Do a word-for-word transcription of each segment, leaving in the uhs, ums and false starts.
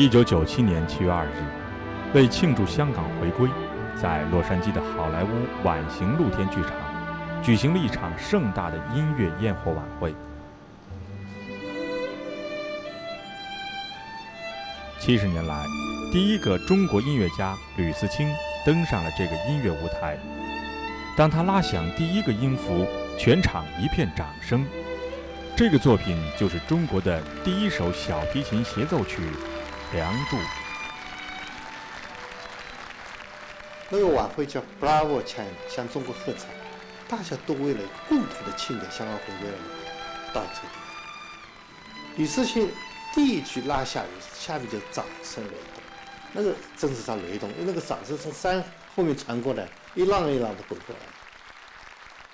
一九九七年七月二十日，为庆祝香港回归，在洛杉矶的好莱坞晚型露天剧场举行了一场盛大的音乐焰火晚会。七十年来，第一个中国音乐家吕思清登上了这个音乐舞台。当他拉响第一个音符，全场一片掌声。这个作品就是中国的第一首小提琴协奏曲《梁祝》。那个晚会叫 Bravo China， 向中国喝彩，大家都为了共同的庆典香港回归而到这个地方。吕思清第一句拉下，下面就掌声雷动，那个真是叫雷动，因为那个掌声从山后面传过来，一浪一浪的滚过来。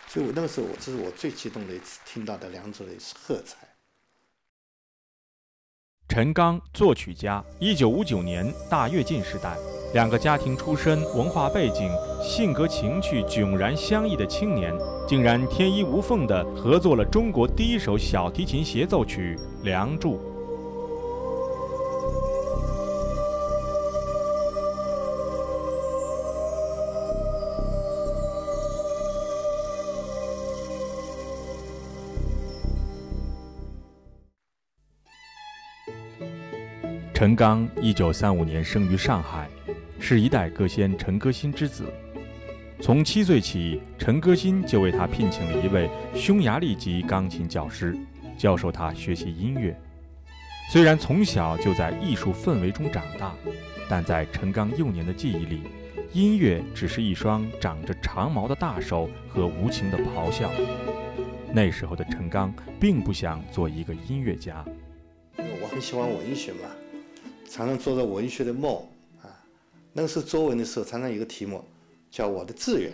所以我那个时候，我这是我最激动的一次听到的梁祝的一次喝彩。陈刚，作曲家，一九五九年大跃进时代，两个家庭出身、文化背景、性格情趣迥然相异的青年，竟然天衣无缝地合作了中国第一首小提琴协奏曲《梁祝》。陈刚一九三五年生于上海，是一代歌仙陈歌辛之子。从七岁起，陈歌辛就为他聘请了一位匈牙利籍钢琴教师，教授他学习音乐。虽然从小就在艺术氛围中长大，但在陈刚幼年的记忆里，音乐只是一双长着长毛的大手和无情的咆哮。那时候的陈刚并不想做一个音乐家。我很喜欢文学嘛。常常做着文学的梦啊，那个时候作文的时候，常常有一个题目叫我的志愿，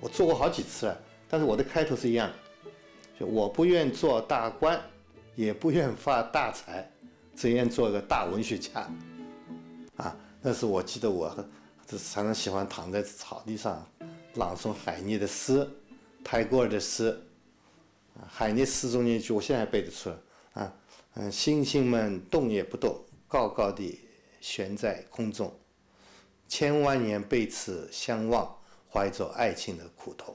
我做过好几次了，但是我的开头是一样的，就我不愿做大官，也不愿发大财，只愿做个大文学家，啊，那时我记得我常常喜欢躺在草地上朗诵海涅的诗、泰戈尔的诗，啊、海涅诗中间一句我现在还背得出来啊，嗯，星星们动也不动。高高地悬在空中，千万年被此相望，怀着爱情的苦头。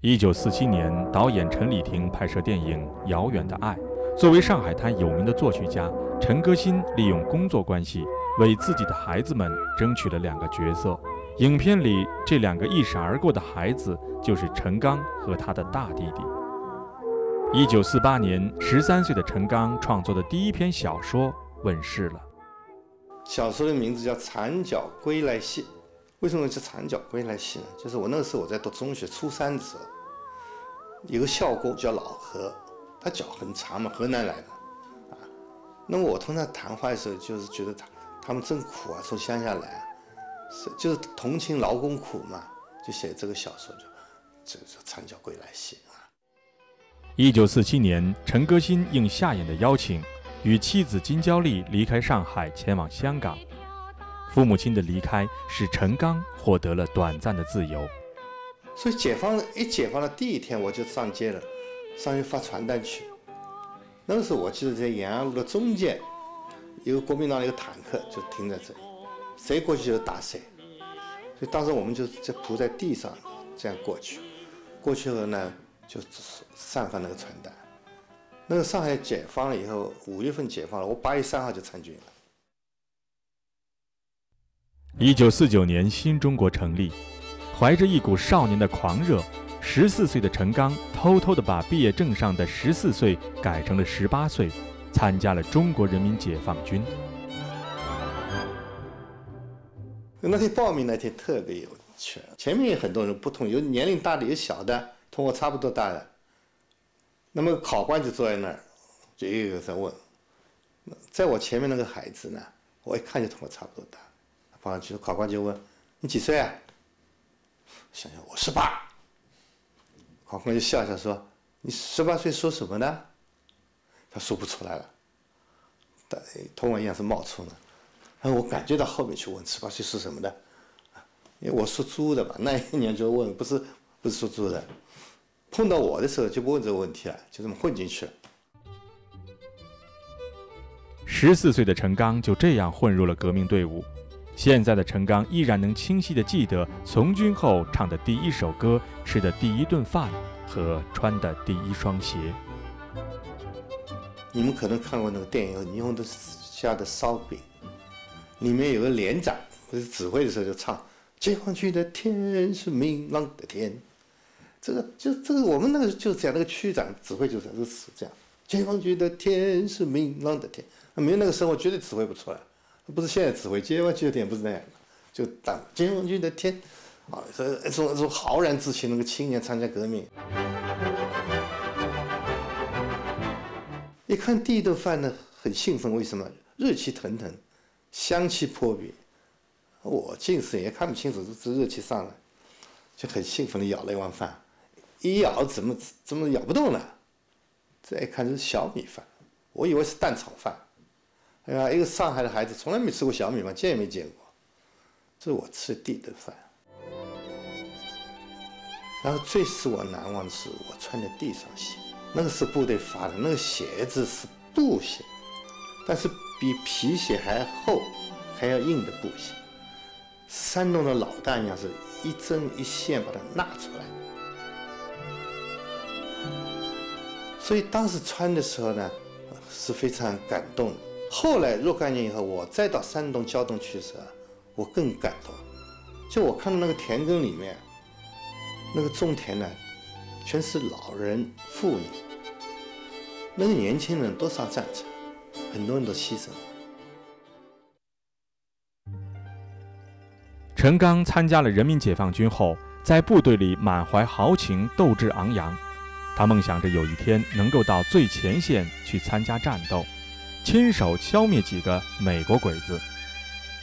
一九四七年，导演陈李婷拍摄电影《遥远的爱》。作为上海滩有名的作曲家，陈歌辛利用工作关系，为自己的孩子们争取了两个角色。影片里这两个一闪而过的孩子，就是陈刚和他的大弟弟。一九四八年，十三岁的陈刚创作的第一篇小说。问世了。小说的名字叫《缠脚归来戏》。为什么叫《缠脚归来戏》呢？就是我那个时候我在读中学初三的时候，有个校工叫老何，他脚很长嘛，河南来的啊。那么我同他谈话的时候，就是觉得他他们真苦啊，从乡下来啊，是就是同情劳工苦嘛，就写这个小说叫这这《缠脚归来戏》啊。一九四七年，陈歌辛应夏衍的邀请。与妻子金娇丽离开上海，前往香港。父母亲的离开使陈刚获得了短暂的自由。所以解放一解放的第一天，我就上街了，上街发传单去。那个时候我记得在延安路的中间，有个国民党的一个坦克就停在这里，谁过去就打谁。所以当时我们就就铺在地上，这样过去。过去后呢，就散发那个传单。那个上海解放了以后，五月份解放了，我八月三号就参军了。一九四九年，新中国成立，怀着一股少年的狂热，十四岁的陈刚偷偷地把毕业证上的十四岁改成了十八岁，参加了中国人民解放军。那天报名那天特别有趣，前面有很多人不同，有年龄大的，有小的，同我差不多大的。那么考官就坐在那儿，就一个一个在问。在我前面那个孩子呢，我一看就同我差不多大。跑上去，考官就问：“你几岁啊？”想想我十八。考官就笑笑说：“你十八岁说什么呢？”他说不出来了，但同我一样是冒出呢。然后我感觉到后面去问十八岁是什么的，因为我说猪的吧，那一年就问，不是不是说猪的。碰到我的时候就不问这个问题了，就这么混进去了。十四岁的陈刚就这样混入了革命队伍。现在的陈刚依然能清晰地记得从军后唱的第一首歌、吃的第一顿饭和穿的第一双鞋。你们可能看过那个电影《霓虹灯下的烧饼》，里面有个连长，我指挥的时候就唱：“解放军的天是明朗的天。”这个就这个我们那个就讲那个区长指挥就是就是这样，解放军的天是明朗的天。没有那个时候，我绝对指挥不出来。不是现在指挥，解放军的天不是那样的，就当解放军的天，啊，一种一种浩然之气，那个青年参加革命。一看第一顿饭呢，很兴奋，为什么？热气腾腾，香气扑鼻，我近视也看不清楚，这热气上来，就很兴奋地咬了一碗饭，一咬怎么怎么咬不动了？这一看是小米饭，我以为是蛋炒饭。哎呀，一个上海的孩子从来没吃过小米饭，见也没见过。这是我吃的第一顿饭。然后最使我难忘的是，我穿的第一双鞋，那个是部队发的，那个鞋子是布鞋，但是比皮鞋还厚、还要硬的布鞋，山洞的老蛋一样，是一针一线把它纳出来。所以当时穿的时候呢，是非常感动的。后来若干年以后，我再到山东胶东去时，我更感动。就我看到那个田埂里面，那个种田呢，全是老人、妇女，那个年轻人都上战场，很多人都牺牲了。陈刚参加了人民解放军后，在部队里满怀豪情，斗志昂扬。他梦想着有一天能够到最前线去参加战斗，亲手消灭几个美国鬼子，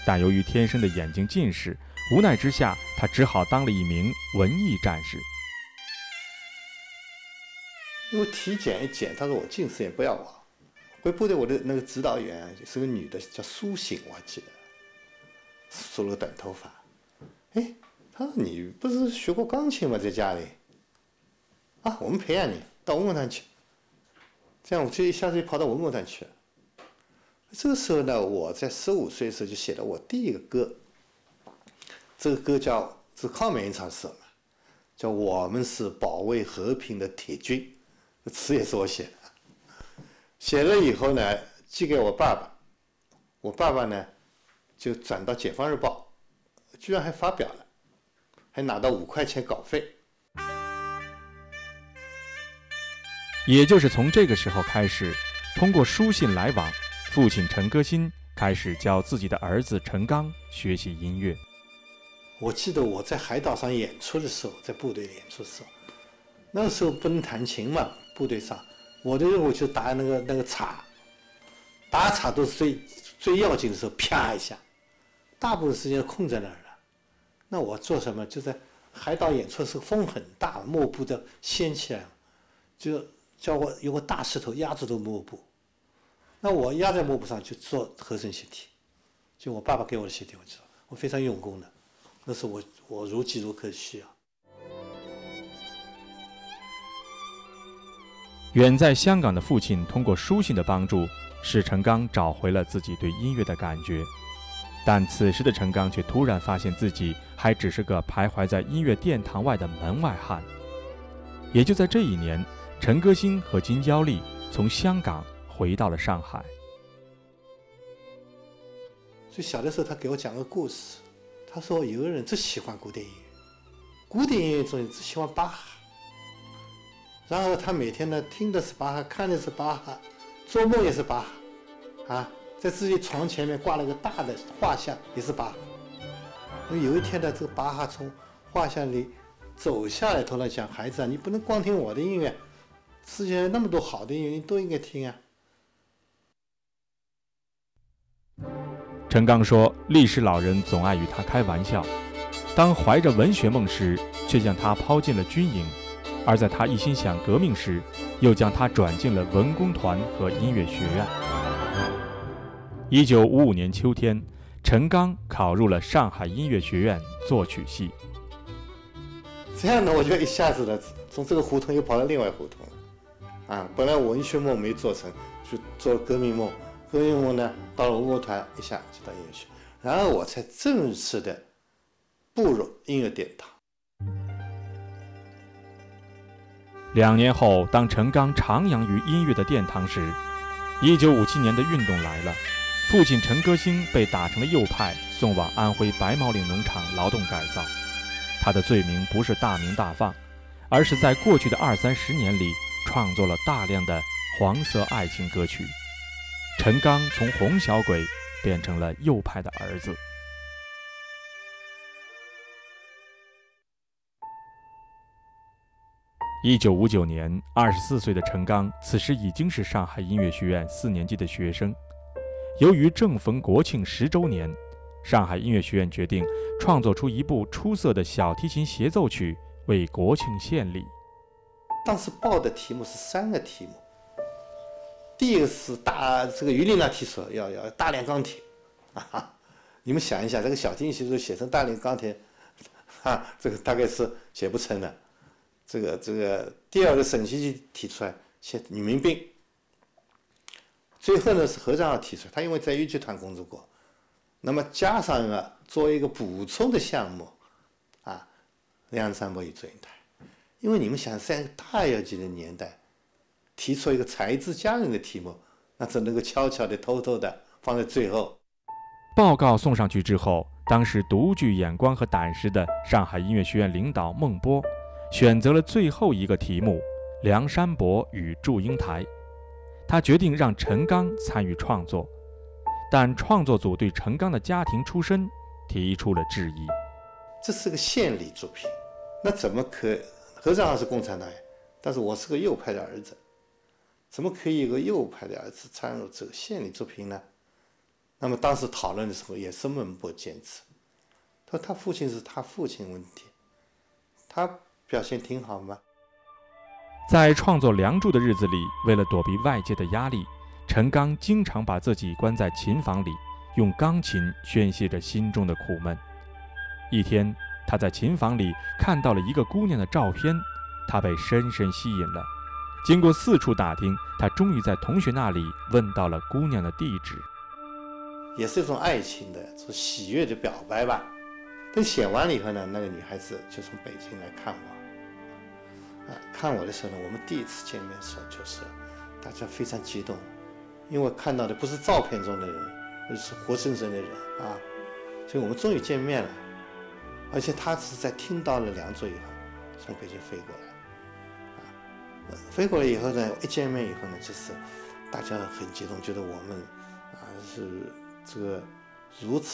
但由于天生的眼睛近视，无奈之下，他只好当了一名文艺战士。因为体检一检，他说我近视也不要我。回部队，我的那个指导员是个女的，叫苏醒，我还记得，梳了个短头发。哎，他说你不是学过钢琴吗？在家里啊，我们培养你到文工团去。这样我就一下子就跑到文工团去了。这个时候呢，我在十五岁的时候就写了我第一个歌，这个歌叫是抗美援朝时嘛，叫《我们是保卫和平的铁军》，词也是我写的。写了以后呢，寄给我爸爸，我爸爸呢就转到《解放日报》，居然还发表了，还拿到五块钱稿费。也就是从这个时候开始，通过书信来往，父亲陈歌辛开始教自己的儿子陈刚学习音乐。我记得我在海岛上演出的时候，在部队演出的时候，那个时候不能弹琴嘛，部队上我的任务就打那个那个镲，打镲都是最最要紧的时候，啪一下，大部分时间空在那儿了。那我做什么？就在海岛演出的时候，风很大，幕布的掀起来，就叫我用个大石头压住这个幕布。那我压在幕布上就做和声习题，就我爸爸给我的习题，我知道，我非常用功的，那是我我如饥如渴需要。远在香港的父亲通过书信的帮助，使陈刚找回了自己对音乐的感觉，但此时的陈刚却突然发现自己还只是个徘徊在音乐殿堂外的门外汉。也就在这一年，陈歌辛和金娇丽从香港回到了上海。最小的时候，他给我讲个故事，他说有个人只喜欢古典音乐，古典音乐中只喜欢巴哈，然后他每天呢听的是巴哈，看的是巴哈，做梦也是巴哈，啊，在自己床前面挂了个大的画像，也是巴哈。那有一天呢，这个巴哈从画像里走下来，头来讲：“孩子啊，你不能光听我的音乐，世界上那么多好的音乐，你都应该听啊。”陈刚说，历史老人总爱与他开玩笑，当怀着文学梦时，却将他抛进了军营；而在他一心想革命时，又将他转进了文工团和音乐学院。一九五五年秋天，陈刚考入了上海音乐学院作曲系。这样呢，我就一下子呢，从这个胡同又跑到另外胡同了。啊，本来文学梦没做成，就做革命梦。所以我呢到了文工团一下就到音乐学院，然后我才正式的步入音乐殿堂。两年后，当陈刚徜徉于音乐的殿堂时，一九五七年的运动来了，父亲陈歌星被打成了右派，送往安徽白毛岭农场劳动改造。他的罪名不是大鸣大放，而是在过去的二三十年里创作了大量的黄色爱情歌曲。陈刚从红小鬼变成了右派的儿子。一九五九年，二十四岁的陈刚此时已经是上海音乐学院四年级的学生。由于正逢国庆十周年，上海音乐学院决定创作出一部出色的小提琴协奏曲为国庆献礼。当时报的题目是三个题目，第一个是大这个于丽娜提出要要大量钢铁，啊，你们想一下，这个小提琴协奏写成大量钢铁，啊，这个大概是写不成的。这个这个第二个沈西就提出来写女民兵，最后呢是何长耀提出来，他因为在豫剧团工作过，那么加上了作为一个补充的项目，啊，梁山伯与祝英台，因为你们想在大跃进的年代，提出一个才智佳人的题目，那只能够悄悄的、偷偷的放在最后。报告送上去之后，当时独具眼光和胆识的上海音乐学院领导孟波，选择了最后一个题目《梁山伯与祝英台》，他决定让陈刚参与创作，但创作组对陈刚的家庭出身提出了质疑。这是个献礼作品，那怎么可？何长耀是共产党员，但是我是个右派的儿子，怎么可以有个右派的儿子参与这个献礼作品呢？那么当时讨论的时候也是孟波坚持，他说他父亲是他父亲问题，他表现挺好吗？在创作《梁祝》的日子里，为了躲避外界的压力，陈刚经常把自己关在琴房里，用钢琴宣泄着心中的苦闷。一天，他在琴房里看到了一个姑娘的照片，他被深深吸引了。经过四处打听，他终于在同学那里问到了姑娘的地址。也是一种爱情的、是喜悦的表白吧。等写完了以后呢，那个女孩子就从北京来看我，啊，看我的时候呢，我们第一次见面的时候就是大家非常激动，因为看到的不是照片中的人，而是活生生的人啊，所以我们终于见面了。而且她是在听到了《梁祝》以后，从北京飞过来，啊，飞过来以后呢，一见面以后呢，就是大家很激动，觉得我们啊是这个如此。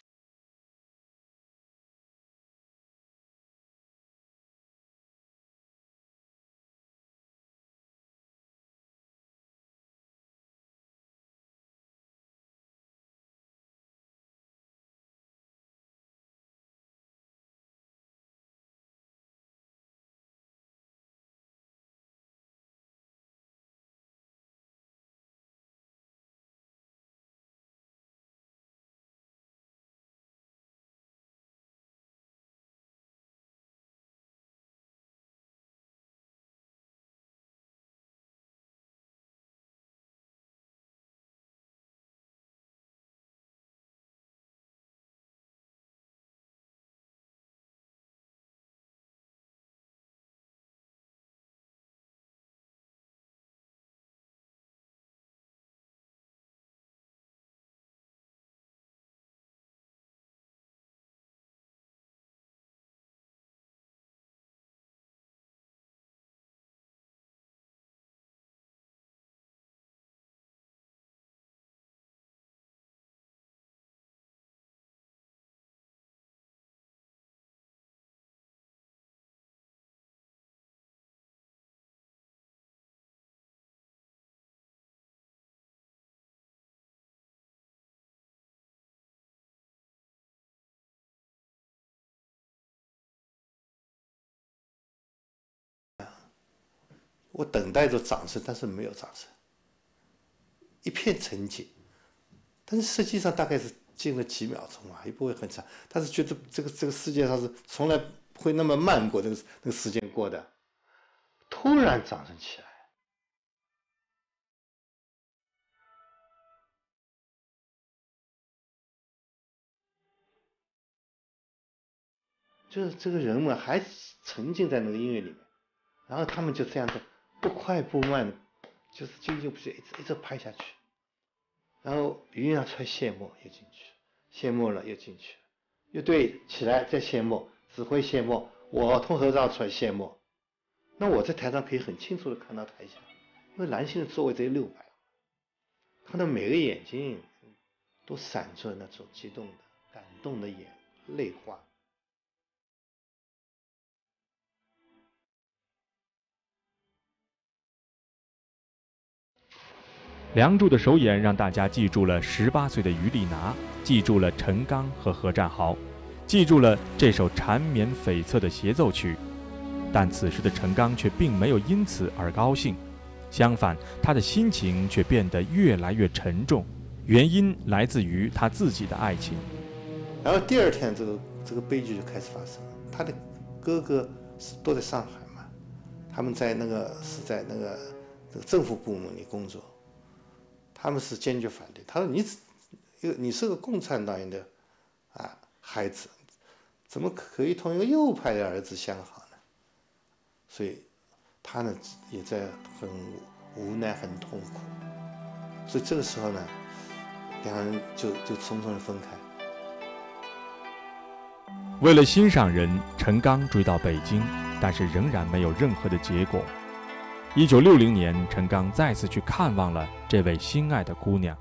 我等待着掌声，但是没有掌声，一片沉寂。但是实际上大概是进了几秒钟啊，也不会很长。但是觉得这个这个世界上是从来不会那么慢过，这个这个时间过的。突然掌声起来，就是这个人们还沉浸在那个音乐里面，然后他们就这样子不快不慢，就是经久不息，一直一直拍下去。然后余云川谢幕又进去，谢幕了又进去，乐队起来再谢幕，指挥谢幕，我通头绕出来谢幕。那我在台上可以很清楚的看到台下，因为蓝星的座位只有六百，他的每个眼睛都闪着那种激动的、感动的眼泪花。《梁祝》的首演让大家记住了十八岁的于丽拿，记住了陈刚和何占豪，记住了这首缠绵悱恻的协奏曲。但此时的陈刚却并没有因此而高兴，相反，他的心情却变得越来越沉重，原因来自于他自己的爱情。然后第二天，这个这个悲剧就开始发生了。他的哥哥是都在上海嘛，他们在那个是在那个这个政府部门里工作。他们是坚决反对。他说你：“你，你是个共产党员的啊孩子，怎么可以同一个右派的儿子相好呢？”所以，他呢也在很无奈、很痛苦。所以这个时候呢，两人就就匆匆的分开。为了欣赏人，陈刚追到北京，但是仍然没有任何的结果。一九六零年，陈刚再次去看望了这位心爱的姑娘。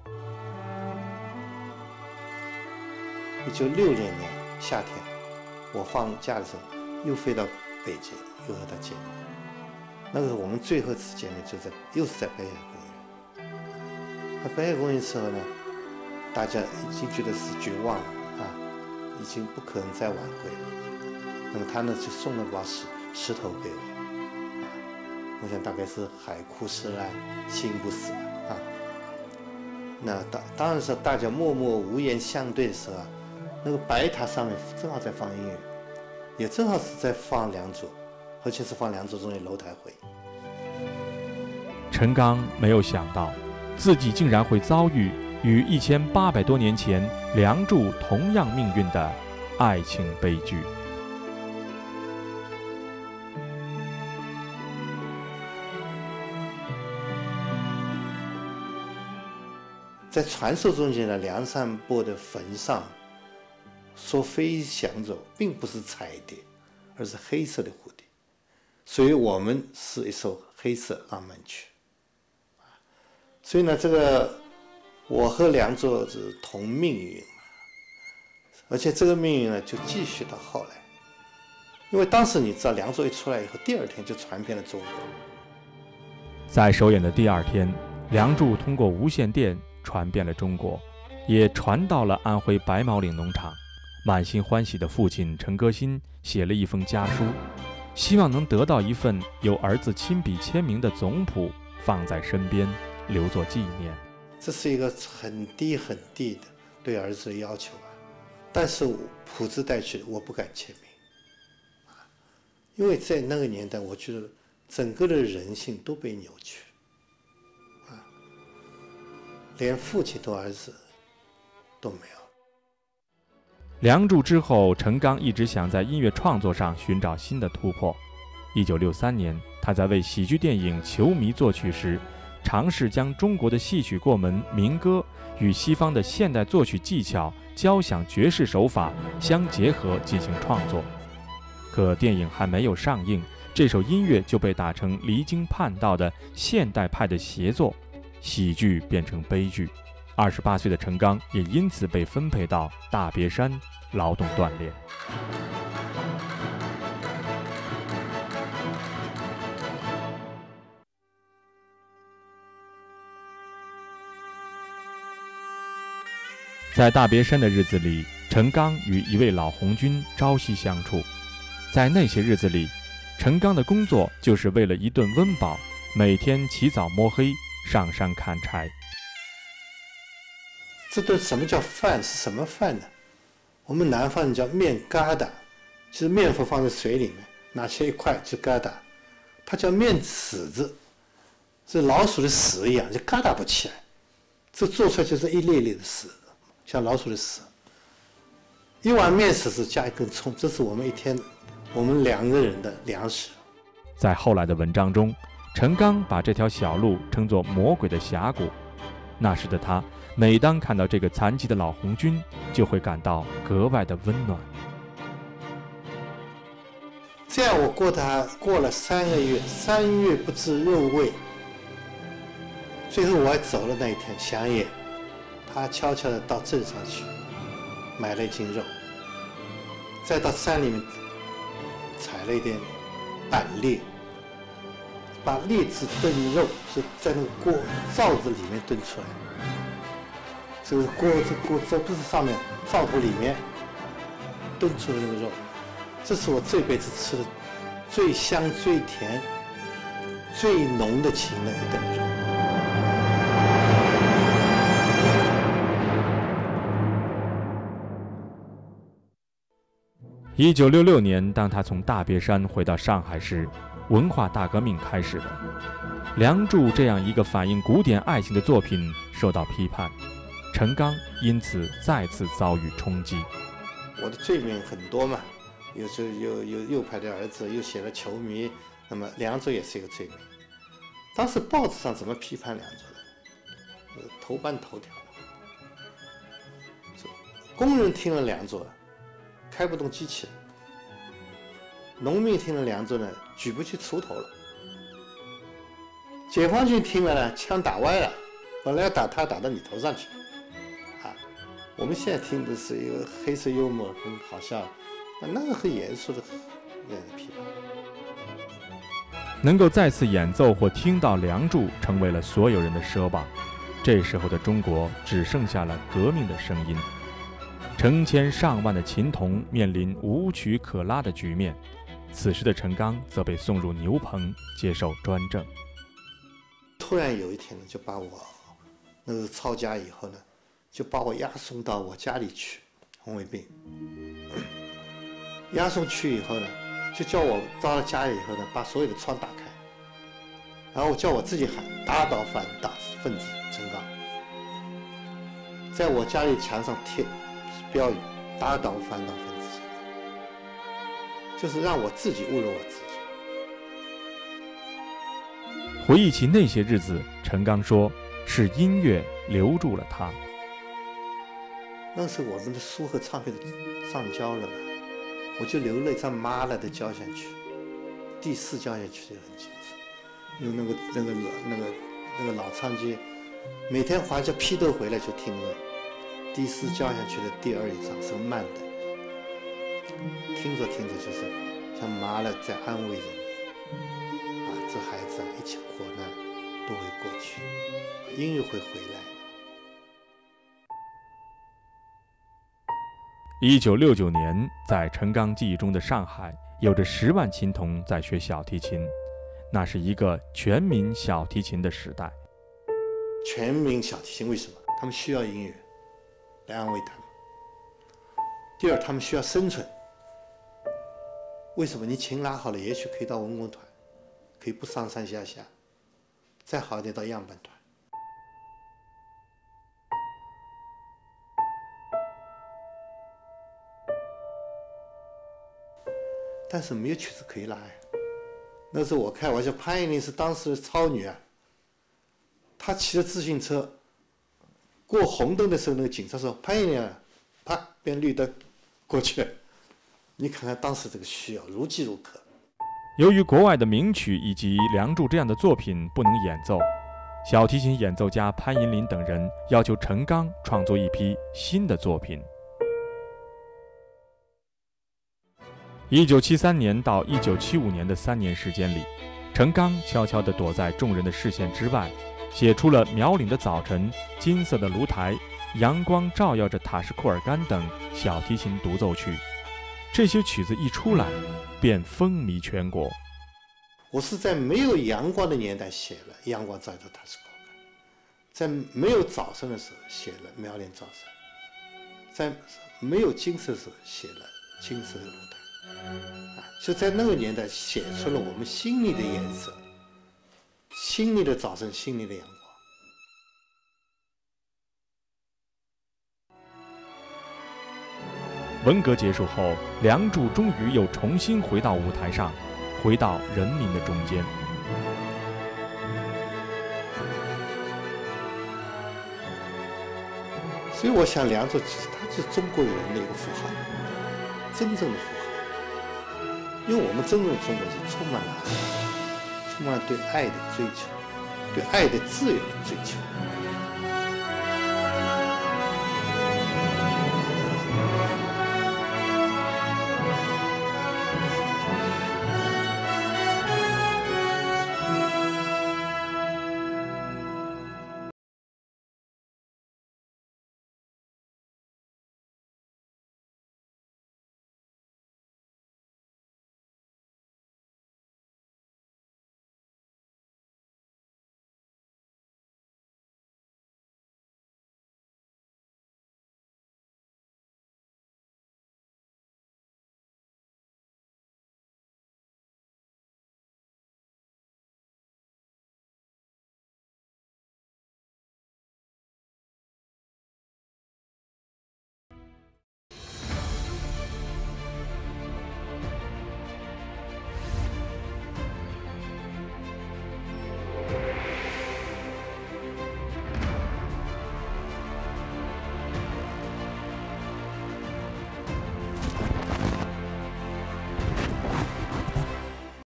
一九六零年夏天，我放假的时候，又飞到北京，又和她见面。那个我们最后一次见面就在，又是在北海公园。在北海公园的时候呢，大家已经觉得是绝望了啊，已经不可能再挽回了。那么他呢，就送了把石石头给我。我想大概是海枯石烂，心不死啊。那当当然是大家默默无言相对的时候，那个白塔上面正好在放音乐，也正好是在放《梁祝》，而且是放《梁祝》中的楼台会。陈刚没有想到，自己竟然会遭遇与一千八百多年前《梁祝》同样命运的爱情悲剧。在传说中间的梁山伯的坟上，说飞翔者并不是彩蝶，而是黑色的蝴蝶，所以我们是一首黑色浪漫曲。所以呢，这个我和梁祝是同命运，而且这个命运呢就继续到后来，因为当时你知道梁祝一出来以后，第二天就传遍了中国。在首演的第二天，梁祝通过无线电传遍了中国，也传到了安徽白毛岭农场。满心欢喜的父亲陈歌辛写了一封家书，希望能得到一份有儿子亲笔签名的总谱，放在身边留作纪念。这是一个很低很低的对儿子的要求啊，但是谱子带去我不敢签名，因为在那个年代，我觉得整个的人性都被扭曲。连父亲和儿子都没有。梁祝之后，陈刚一直想在音乐创作上寻找新的突破。一九六三年，他在为喜剧电影《球迷》作曲时，尝试将中国的戏曲过门、民歌与西方的现代作曲技巧、交响爵士手法相结合进行创作。可电影还没有上映，这首音乐就被打成离经叛道的现代派的协作。喜剧变成悲剧，二十八岁的陈刚也因此被分配到大别山劳动锻炼。在大别山的日子里，陈刚与一位老红军朝夕相处。在那些日子里，陈刚的工作就是为了一顿温饱，每天起早摸黑上山砍柴。这顿什么叫饭？是什么饭呢？我们南方人叫面疙瘩，就是面粉放在水里面，拿切一块就疙瘩。它叫面豉子，这老鼠的屎一样，就疙瘩不起来。这做出来就是一粒粒的屎，像老鼠的屎。一碗面食是加一根葱，这是我们一天我们两个人的粮食。在后来的文章中，陈刚把这条小路称作魔鬼的峡谷。那时的他，每当看到这个残疾的老红军，就会感到格外的温暖。这样我过他过了三个月，三月不知肉味。最后我还走了那一天，祥爷，他悄悄地到镇上去买了一斤肉，再到山里面采了一点板栗，把栗子炖肉是在那个锅灶子里面炖出来。这个锅子锅这不是上面灶头里面炖出来的肉，这是我这辈子吃的最香、最甜、最浓的情的一顿肉。 一九六六年，当他从大别山回到上海时，文化大革命开始了。《梁祝》这样一个反映古典爱情的作品受到批判，陈刚因此再次遭遇冲击。我的罪名很多嘛，有时有有右派的儿子，又写了《球迷》，那么《梁祝》也是一个罪名。当时报纸上怎么批判《梁祝》的？头版头条，工人听了《梁祝》。 开不动机器了，农民听了梁祝呢，举不起锄头了。解放军听了呢，枪打歪了，本来要打他，打到你头上去。啊，我们现在听的是一个黑色幽默，很好笑，那个很严肃的批判。能够再次演奏或听到《梁祝》，成为了所有人的奢望。这时候的中国只剩下了革命的声音。 成千上万的琴童面临无曲可拉的局面，此时的陈刚则被送入牛棚接受专政。突然有一天呢，就把我那个抄家以后呢，就把我押送到我家里去，红卫兵。押送去以后呢，就叫我到了家里以后呢，把所有的窗打开，然后叫我自己喊打倒反党分子陈刚，在我家里墙上贴。 标语“打倒反党分子”，就是让我自己侮辱我自己。回忆起那些日子，陈刚说：“是音乐留住了他。”那时我们的书和唱片上交了嘛，我就留了一张妈了的交响曲，第四交响曲就很清楚，用那个那个那个那个老唱机，每天怀着批斗回来就听了。 第四交响曲的第二乐章是慢的，听着听着就是像麻了在安慰着你啊，这孩子啊，一切苦难都会过去，音乐会回来。一九六九年，在陈刚记忆中的上海，有着十万琴童在学小提琴，那是一个全民小提琴的时代。全民小提琴为什么？他们需要音乐。 来安慰他们。第二，他们需要生存。为什么？你琴拉好了，也许可以到文工团，可以不上山下乡，再好一点到样板团。但是没有曲子可以拉呀。那时候我开玩笑，潘越玲是当时的超女啊，她骑着自行车。 过红灯的时候，那个警察说：“潘越玲，啪，变绿灯，过去。”你看看当时这个需要如饥如渴。由于国外的名曲以及《梁祝》这样的作品不能演奏，小提琴演奏家潘寅林等人要求陈刚创作一批新的作品。一九七三年到一九七五年的三年时间里，陈刚悄悄地躲在众人的视线之外。 写出了《苗岭的早晨》《金色的炉台》《阳光照耀着塔什库尔干》等小提琴独奏曲，这些曲子一出来，便风靡全国。我是在没有阳光的年代写了《阳光照耀着塔什库尔干》，在没有早晨的时候写了《苗岭早晨》，在没有金色的时候写了《金色的炉台》，啊，就在那个年代写出了我们心里的颜色。 心里的早晨，心里的阳光。文革结束后，梁祝终于又重新回到舞台上，回到人民的中间。所以，我想梁祝其实他是中国人的一个符号，真正的符号，因为我们真正的中国是充满了爱，充满了对爱的追求，对爱的自由的追求。